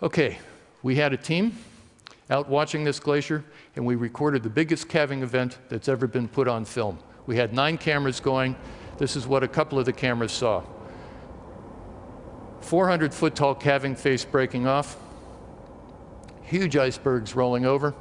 Okay, we had a team out watching this glacier, and we recorded the biggest calving event that's ever been put on film. We had 9 cameras going. This is what a couple of the cameras saw. 400-foot-tall calving face breaking off, huge icebergs rolling over,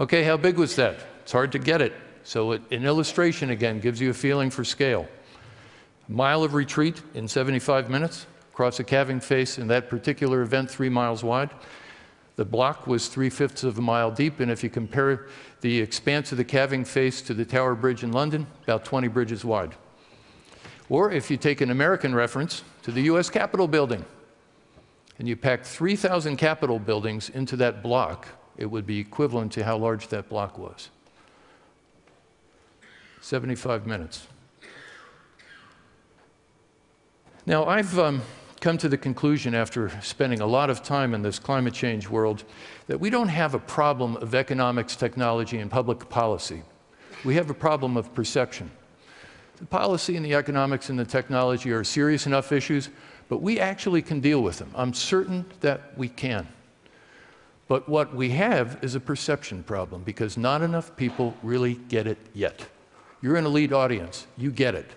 okay, how big was that? It's hard to get it. So an illustration, again, gives you a feeling for scale. A mile of retreat in 75 minutes, across a calving face in that particular event 3 miles wide. The block was 3/5 of a mile deep, and if you compare the expanse of the calving face to the Tower Bridge in London, about 20 bridges wide. Or if you take an American reference to the U.S. Capitol Building, and you pack 3,000 Capitol buildings into that block, it would be equivalent to how large that block was. 75 minutes. Now, I've come to the conclusion after spending a lot of time in this climate change world that we don't have a problem of economics, technology, and public policy. We have a problem of perception. The policy and the economics and the technology are serious enough issues, but we actually can deal with them. I'm certain that we can. But what we have is a perception problem, because not enough people really get it yet. You're an elite audience. You get it.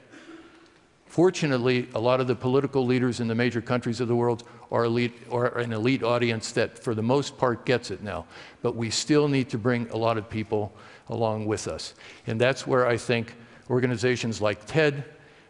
Fortunately, a lot of the political leaders in the major countries of the world are elite, or an elite audience that, for the most part, gets it now. But we still need to bring a lot of people along with us. And that's where I think organizations like TED,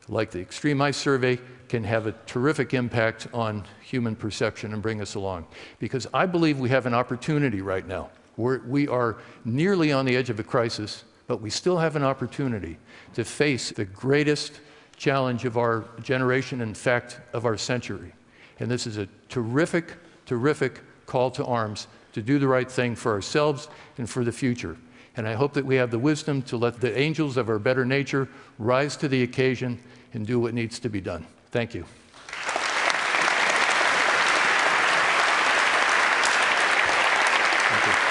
like the Extreme Ice Survey, can have a terrific impact on human perception and bring us along. Because I believe we have an opportunity right now. We are nearly on the edge of a crisis, but we still have an opportunity to face the greatest challenge of our generation, in fact, of our century. And this is a terrific, terrific call to arms to do the right thing for ourselves and for the future. And I hope that we have the wisdom to let the angels of our better nature rise to the occasion and do what needs to be done. Thank you. Thank you.